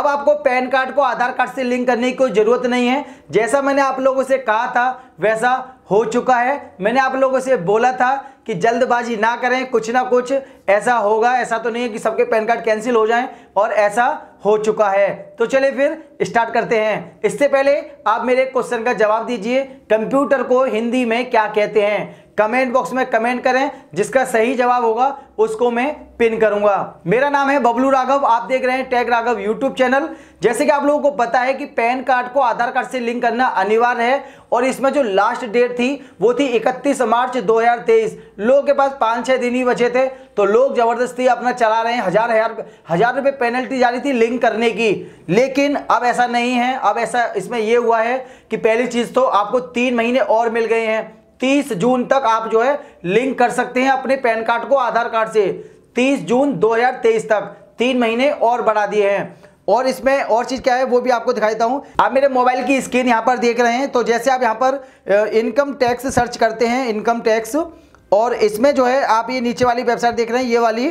अब आपको pan card को आधार कार्ड से लिंक करने की कोई ज़रूरत नहीं है। जैसा मैंने आप लोगों से कहा था वैसा हो चुका है। मैंने आप लोगों से बोला था कि जल्दबाजी ना करें, कुछ ना कुछ ऐसा होगा। ऐसा तो नहीं है कि सबके पैन कार्ड कैंसिल हो जाएं, और ऐसा हो चुका है। तो चलिए फिर स्टार्ट करते हैं। इससे पहले आप मेरे क्वेश्चन का जवाब दीजिए, कंप्यूटर को हिंदी में क्या कहते हैं? कमेंट बॉक्स में कमेंट करें, जिसका सही जवाब होगा उसको मैं पिन करूंगा। मेरा नाम है बबलू राघव, आप देख रहे हैं टेक राघव यूट्यूब चैनल। जैसे कि आप लोगों को पता है कि पैन कार्ड को आधार कार्ड से लिंक करना अनिवार्य है, और इसमें जो लास्ट डेट थी वो थी 31 मार्च 2023। लोगों के पास 5-6 दिन ही बचे थे, तो लोग जबरदस्ती अपना चला रहे हैं। हजार रुपये पेनल्टी जारी थी लिंक करने की, लेकिन अब ऐसा नहीं है। अब ऐसा इसमें यह हुआ है कि पहली चीज़ तो आपको 3 महीने और मिल गए हैं। 30 जून तक आप जो है लिंक कर सकते हैं अपने पैन कार्ड को आधार कार्ड से। 30 जून 2023 तक 3 महीने और बढ़ा दिए हैं। और इसमें और चीज़ क्या है वो भी आपको दिखाई देता हूँ। आप मेरे मोबाइल की स्क्रीन यहाँ पर देख रहे हैं, तो जैसे आप यहाँ पर इनकम टैक्स सर्च करते हैं, इनकम टैक्स, और इसमें जो है आप ये नीचे वाली वेबसाइट देख रहे हैं, ये वाली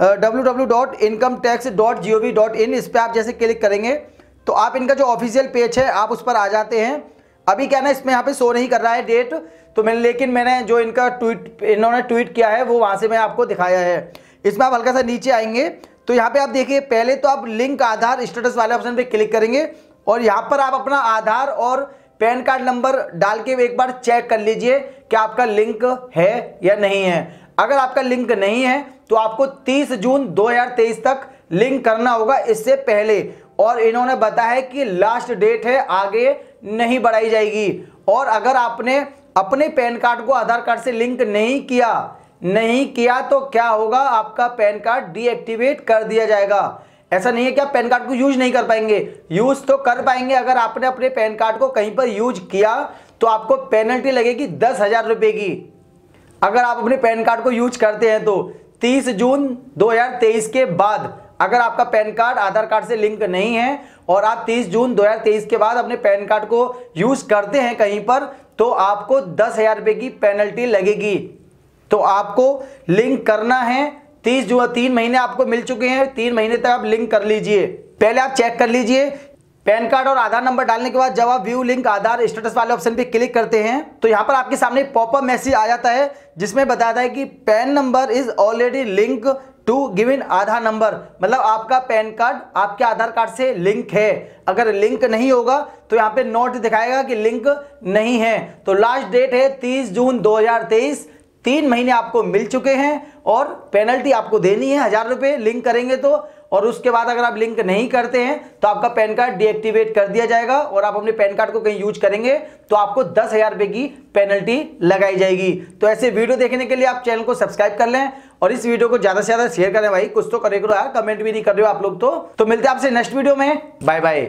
www.incometax.gov.in। इस पर आप जैसे क्लिक करेंगे तो आप इनका जो ऑफिशियल पेज है आप उस पर आ जाते हैं। अभी क्या ना इसमें यहाँ पे शो नहीं कर रहा है डेट, तो लेकिन मैंने जो इनका इन्होंने ट्वीट किया है वो वहाँ से मैं आपको दिखाया है। इसमें आप हल्का सा नीचे आएंगे तो यहाँ पे आप देखिए, पहले तो आप लिंक आधार स्टेटस वाले ऑप्शन पे क्लिक करेंगे, और यहाँ पर आप अपना आधार और पैन कार्ड नंबर डाल के एक बार चेक कर लीजिए कि आपका लिंक है या नहीं है। अगर आपका लिंक नहीं है तो आपको 30 जून 2023 तक लिंक करना होगा, इससे पहले। और इन्होंने बताया कि लास्ट डेट है, आगे नहीं बढ़ाई जाएगी। और अगर आपने अपने पैन कार्ड को आधार कार्ड से लिंक नहीं किया तो क्या होगा? आपका पैन कार्ड डीएक्टिवेट कर दिया जाएगा। ऐसा नहीं है कि आप पैन कार्ड को यूज नहीं कर पाएंगे, यूज तो कर पाएंगे। अगर आपने अपने पैन कार्ड को कहीं पर यूज किया तो आपको पेनल्टी लगेगी 10,000 रुपये की, अगर आप अपने पैन कार्ड को यूज करते हैं तो। 30 जून 2023 के बाद अगर आपका पैन कार्ड आधार कार्ड से लिंक नहीं है और आप 30 जून 2023 के बाद अपने पैन कार्ड को यूज़ करते हैं कहीं पर, तो आपको 10,000 रुपये की पेनल्टी लगेगी। तो आपको लिंक करना है 30 जून। 3 महीने आपको मिल चुके हैं, 3 महीने तक आप लिंक कर लीजिए। पहले आप चेक कर लीजिए पैन कार्ड और आधार नंबर डालने के बाद। जब आप व्यू लिंक आधार स्टेटस वाले ऑप्शन पे क्लिक करते हैं तो यहाँ पर आपके सामने पॉपअप मैसेज आ जाता है, जिसमें बताता है कि PAN number is already link to given Aadhaar number. मतलब आपका पैन कार्ड आपके आधार कार्ड से लिंक है। अगर लिंक नहीं होगा तो यहाँ पे नोट दिखाएगा कि लिंक नहीं है। तो लास्ट डेट है 30 जून 2023। 3 महीने आपको मिल चुके हैं और पेनल्टी आपको देनी है 1,000 रुपये लिंक करेंगे तो। और उसके बाद अगर आप लिंक नहीं करते हैं तो आपका पैन कार्ड डीएक्टिवेट कर दिया जाएगा, और आप अपने पैन कार्ड को कहीं यूज करेंगे तो आपको 10,000 रुपये की पेनल्टी लगाई जाएगी। तो ऐसे वीडियो देखने के लिए आप चैनल को सब्सक्राइब कर लें, और इस वीडियो को ज़्यादा से ज़्यादा शेयर करें। भाई कुछ तो करें यार, कमेंट भी नहीं कर रहे हो आप लोग तो मिलते हैं आपसे नेक्स्ट वीडियो में। Bye bye.